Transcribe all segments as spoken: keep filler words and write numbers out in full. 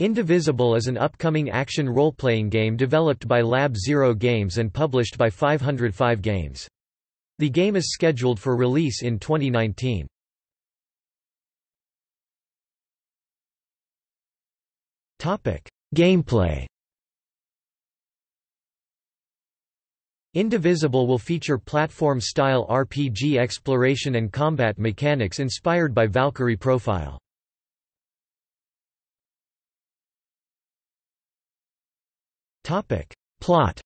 Indivisible is an upcoming action role-playing game developed by Lab Zero Games and published by five oh five Games. The game is scheduled for release in twenty nineteen. Topic: Gameplay. Indivisible will feature platform-style R P G exploration and combat mechanics inspired by Valkyrie Profile. Topic: Plot.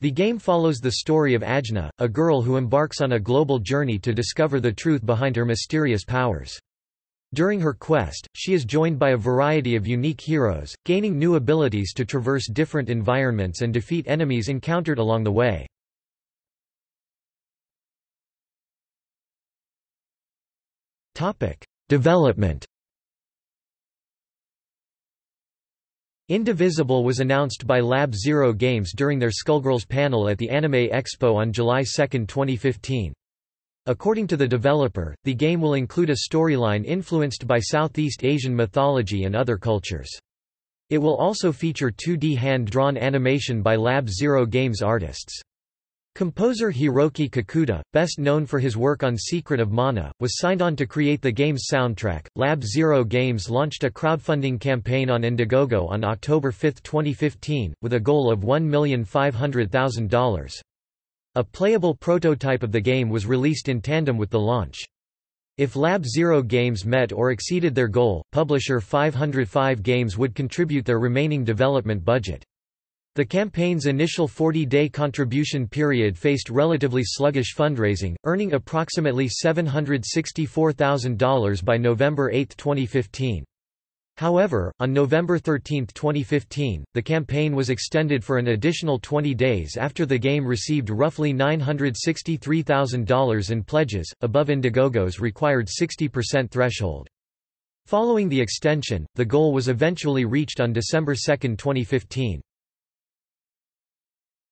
The game follows the story of Ajna, a girl who embarks on a global journey to discover the truth behind her mysterious powers. During her quest, she is joined by a variety of unique heroes, gaining new abilities to traverse different environments and defeat enemies encountered along the way. Topic: Development. Indivisible was announced by Lab Zero Games during their Skullgirls panel at the Anime Expo on July second twenty fifteen. According to the developer, the game will include a storyline influenced by Southeast Asian mythology and other cultures. It will also feature two D hand-drawn animation by Lab Zero Games artists. Composer Hiroki Kakuta, best known for his work on Secret of Mana, was signed on to create the game's soundtrack. Lab Zero Games launched a crowdfunding campaign on Indiegogo on October fifth twenty fifteen, with a goal of one million five hundred thousand dollars. A playable prototype of the game was released in tandem with the launch. If Lab Zero Games met or exceeded their goal, publisher five oh five Games would contribute their remaining development budget. The campaign's initial forty-day contribution period faced relatively sluggish fundraising, earning approximately seven hundred sixty-four thousand dollars by November eighth twenty fifteen. However, on November thirteenth twenty fifteen, the campaign was extended for an additional twenty days after the game received roughly nine hundred sixty-three thousand dollars in pledges, above Indiegogo's required sixty percent threshold. Following the extension, the goal was eventually reached on December second twenty fifteen.